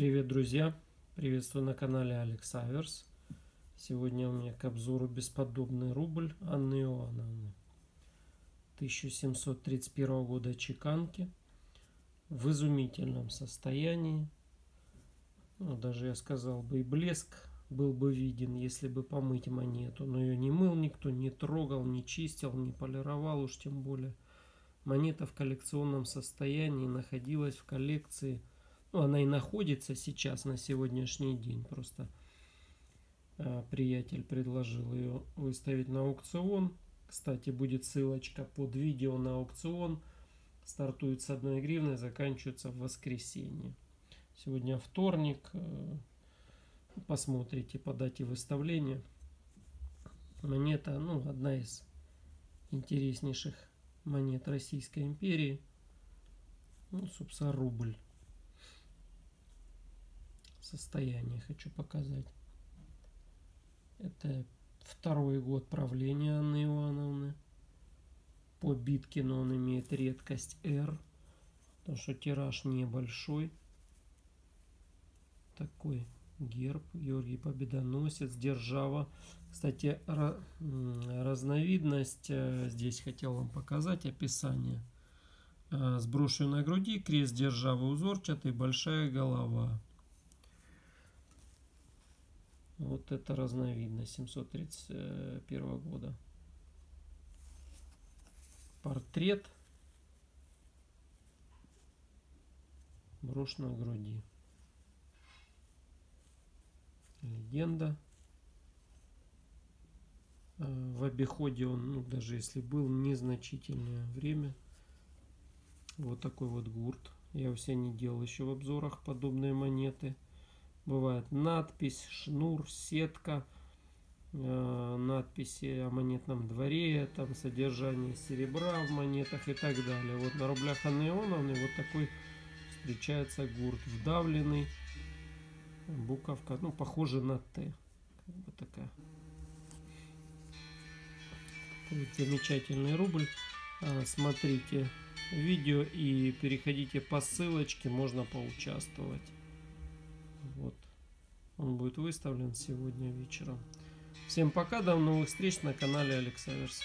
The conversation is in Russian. Привет, друзья! Приветствую на канале Алекс Аверс. Сегодня у меня к обзору бесподобный рубль Анны Иоанновны 1731 года чеканки в изумительном состоянии. Ну, даже я сказал бы, и блеск был бы виден, если бы помыть монету. Но ее не мыл никто, не трогал, не чистил, не полировал уж тем более. Монета в коллекционном состоянии находилась в коллекции. Ну, она и находится сейчас на сегодняшний день. Просто приятель предложил ее выставить на аукцион. Кстати, будет ссылочка под видео на аукцион. Стартует с 1 гривны, заканчивается в воскресенье. Сегодня вторник. Посмотрите по дате выставления. Монета, ну, одна из интереснейших монет Российской империи. Ну, собственно, рубль. Состояние хочу показать. Это второй год правления Анны Иоанновны. По Биткину он имеет редкость R, потому что тираж небольшой. Такой герб. Георгий Победоносец, держава. Кстати, разновидность здесь хотел вам показать, описание. С брошью на груди, крест державы узорчатый, большая голова. Вот это разновидность 1731 года. Портрет. Брошь на груди. Легенда. В обиходе он, ну, даже если был, незначительное время. Вот такой вот гурт. Я у себя не делал еще в обзорах подобные монеты. Бывает надпись, шнур, сетка, надписи о монетном дворе, там содержание серебра в монетах и так далее. Вот на рублях Анны Иоанновны вот такой встречается гурт, вдавленный, буковка, ну, похоже на Т. Как бы такая. Такой замечательный рубль. Смотрите видео и переходите по ссылочке, можно поучаствовать. Вот. Он будет выставлен сегодня вечером. Всем пока, до новых встреч на канале Алекс Аверс.